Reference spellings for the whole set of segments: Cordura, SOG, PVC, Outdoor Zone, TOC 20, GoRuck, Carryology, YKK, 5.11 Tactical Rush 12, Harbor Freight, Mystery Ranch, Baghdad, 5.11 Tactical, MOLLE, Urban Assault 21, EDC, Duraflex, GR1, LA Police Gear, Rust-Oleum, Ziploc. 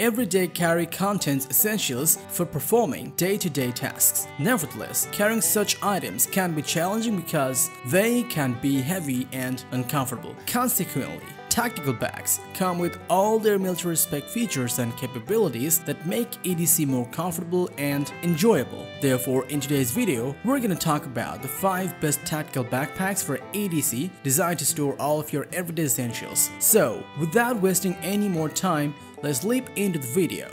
everyday carry contains essentials for performing day-to-day tasks. Nevertheless, carrying such items can be challenging because they can be heavy and uncomfortable. Consequently, tactical bags come with all their military spec features and capabilities that make EDC more comfortable and enjoyable. Therefore, in today's video, we're gonna talk about the 5 best tactical backpacks for EDC designed to store all of your everyday essentials. So, without wasting any more time, let's leap into the video.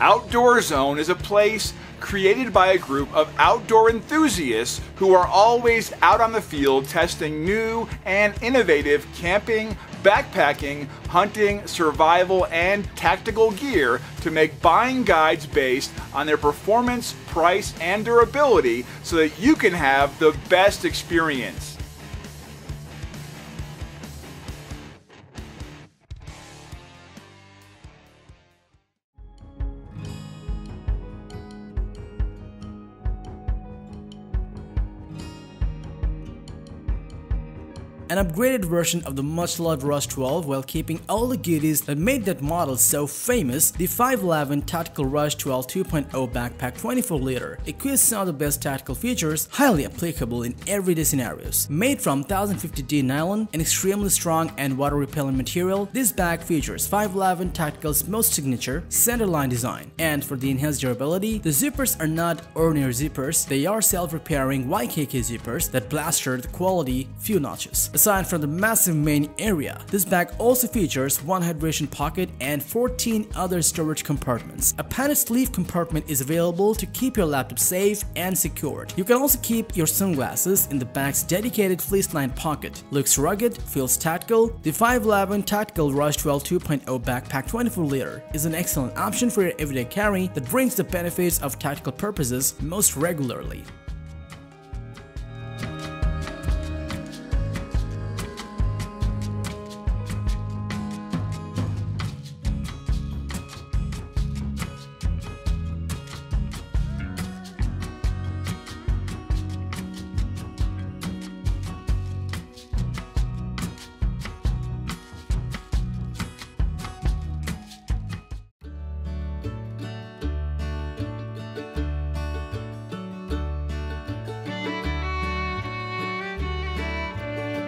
Outdoor Zone is a place created by a group of outdoor enthusiasts who are always out on the field testing new and innovative camping, backpacking, hunting, survival, and tactical gear to make buying guides based on their performance, price, and durability so that you can have the best experience. An upgraded version of the much-loved Rush 12 while keeping all the goodies that made that model so famous, the 5.11 Tactical Rush 12 2.0 Backpack 24-liter equips some of the best tactical features highly applicable in everyday scenarios. Made from 1050D nylon, an extremely strong and water-repellent material, this bag features 5.11 Tactical's most signature centerline design. And for the enhanced durability, the zippers are not ordinary zippers, they are self-repairing YKK zippers that blaster the quality few notches. Aside from the massive main area, this bag also features one hydration pocket and 14 other storage compartments. A padded sleeve compartment is available to keep your laptop safe and secured. You can also keep your sunglasses in the bag's dedicated fleece-lined pocket. Looks rugged, feels tactical. The 5.11 Tactical Rush 12 2.0 Backpack 24-liter is an excellent option for your everyday carry that brings the benefits of tactical purposes most regularly.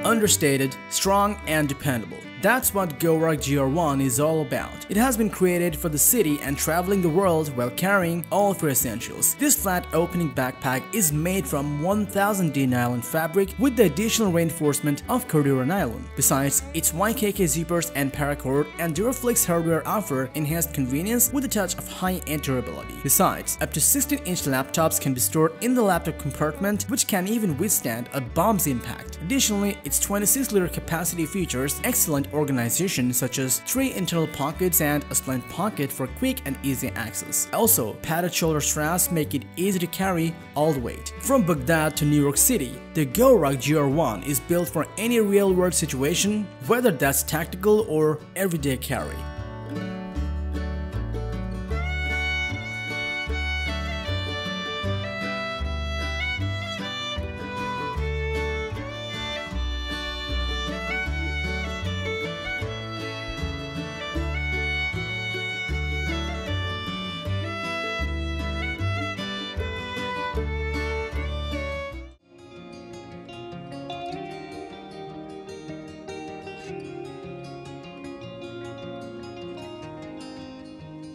Understated, strong, and dependable. That's what GoRuck GR1 is all about. It has been created for the city and traveling the world while carrying all of your essentials. This flat opening backpack is made from 1000D nylon fabric with the additional reinforcement of Cordura nylon. Besides, its YKK zippers and paracord and Duraflex hardware offer enhanced convenience with a touch of high-end durability. Besides, up to 16-inch laptops can be stored in the laptop compartment, which can even withstand a bomb's impact. Additionally, its 26-liter capacity features excellent organization such as 3 internal pockets and a splint pocket for quick and easy access. Also, padded shoulder straps make it easy to carry all the weight. From Baghdad to New York City, the GoRuck GR1 is built for any real-world situation, whether that's tactical or everyday carry.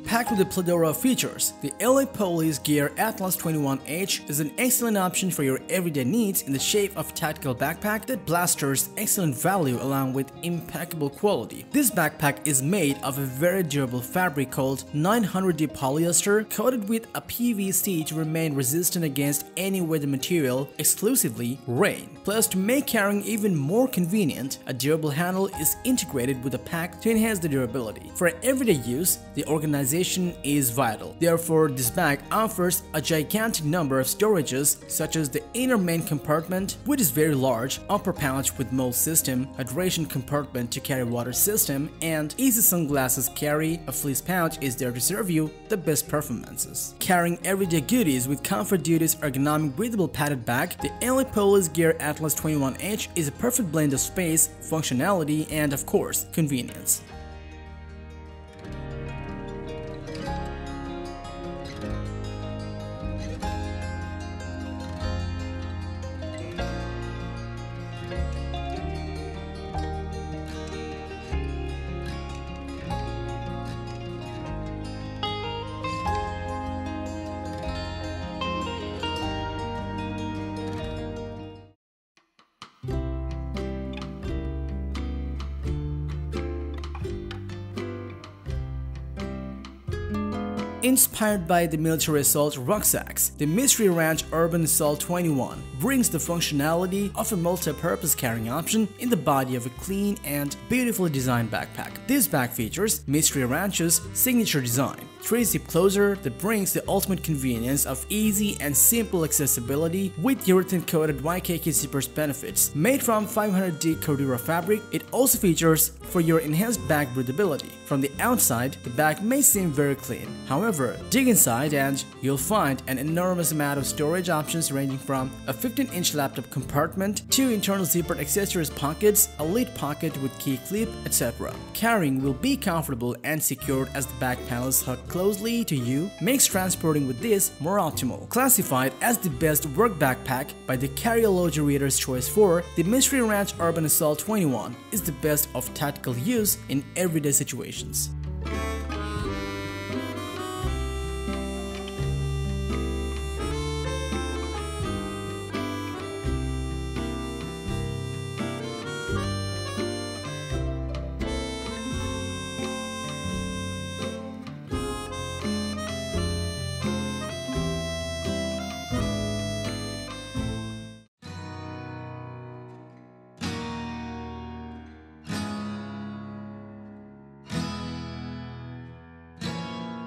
Packed with a plethora of features, the LA Police Gear Atlas 21 H is an excellent option for your everyday needs in the shape of a tactical backpack that blasters excellent value along with impeccable quality. This backpack is made of a very durable fabric called 900D polyester coated with a PVC to remain resistant against any weather material, exclusively rain. Plus, to make carrying even more convenient, a durable handle is integrated with the pack to enhance the durability. For everyday use, the organization is vital. Therefore, this bag offers a gigantic number of storages such as the inner main compartment, which is very large, upper pouch with MOLLE system, hydration compartment to carry water system, and easy sunglasses carry. A fleece pouch is there to serve you the best performances. Carrying everyday goodies with comfort due to its ergonomic breathable padded bag, the LA Police Gear Atlas 21 H is a perfect blend of space, functionality, and of course, convenience. Inspired by the Military Assault rucksacks, the Mystery Ranch Urban Assault 21 brings the functionality of a multi-purpose carrying option in the body of a clean and beautifully designed backpack. This bag features Mystery Ranch's signature design, 3-zip closer that brings the ultimate convenience of easy and simple accessibility with urethane-coated YKK zippers benefits. Made from 500D Cordura fabric, it also features for your enhanced bag breathability. From the outside, the bag may seem very clean. However, dig inside and you'll find an enormous amount of storage options ranging from a 15-inch laptop compartment, 2 internal zippered accessories pockets, a lid pocket with key clip, etc. Carrying will be comfortable and secured as the back panels hug closely to you, makes transporting with this more optimal. Classified as the best work backpack by the Carryology Reader's Choice 4, the Mystery Ranch Urban Assault 21 is the best of tactical use in everyday situations.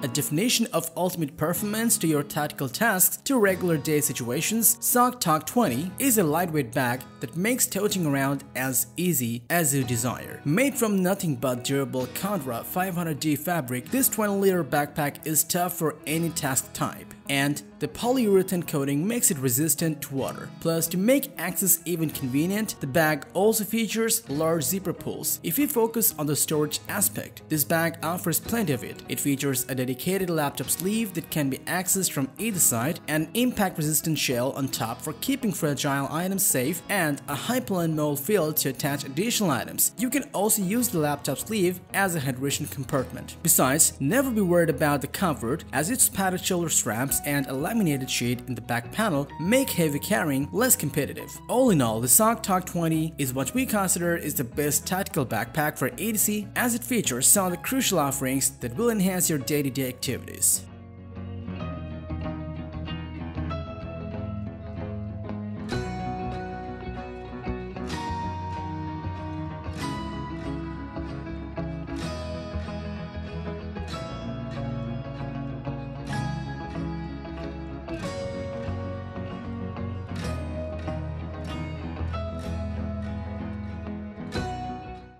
A definition of ultimate performance to your tactical tasks to regular day situations, SOG TOC 20 is a lightweight bag that makes toting around as easy as you desire. Made from nothing but durable Cordura 500D fabric, this 20-liter backpack is tough for any task type, and the polyurethane coating makes it resistant to water. Plus, to make access even convenient, the bag also features large zipper pulls. If you focus on the storage aspect, this bag offers plenty of it. It features a dedicated laptop sleeve that can be accessed from either side, an impact-resistant shell on top for keeping fragile items safe, and a high-poly MOLLE field to attach additional items. You can also use the laptop sleeve as a hydration compartment. Besides, never be worried about the comfort, as its padded shoulder straps and a laminated sheet in the back panel make heavy carrying less competitive. All in all, the SOG TOC 20 is what we consider is the best tactical backpack for ADC, as it features some of the crucial offerings that will enhance your day-to-day activities.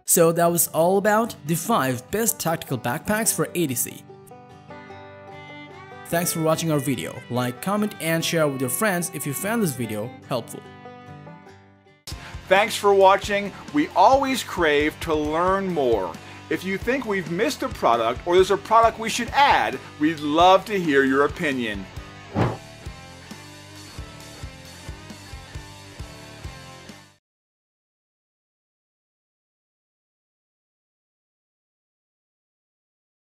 So that was all about the 5 best tactical backpacks for ADC. Thanks for watching our video. Like, comment and share with your friends if you found this video helpful. Thanks for watching. We always crave to learn more. If you think we've missed a product or there's a product we should add, we'd love to hear your opinion.